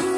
You